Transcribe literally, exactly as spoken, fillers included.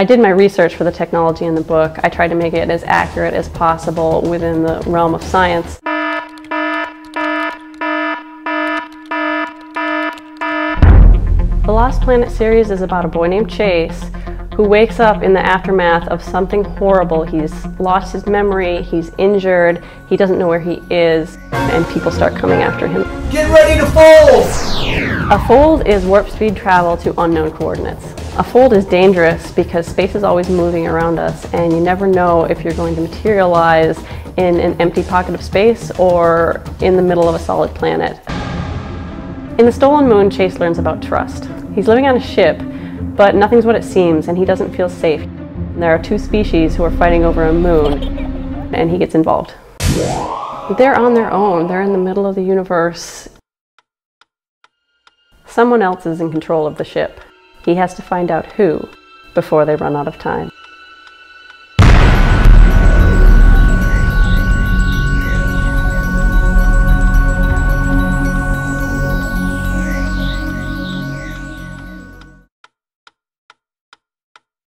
I did my research for the technology in the book. I tried to make it as accurate as possible within the realm of science. The Lost Planet series is about a boy named Chase who wakes up in the aftermath of something horrible. He's lost his memory, he's injured, he doesn't know where he is, and people start coming after him. Get ready to fold! A fold is warp speed travel to unknown coordinates. A fold is dangerous because space is always moving around us, and you never know if you're going to materialize in an empty pocket of space or in the middle of a solid planet. In The Stolen Moon, Chase learns about trust. He's living on a ship, but nothing's what it seems, and he doesn't feel safe. There are two species who are fighting over a moon, and he gets involved. They're on their own. They're in the middle of the universe. Someone else is in control of the ship. He has to find out who before they run out of time.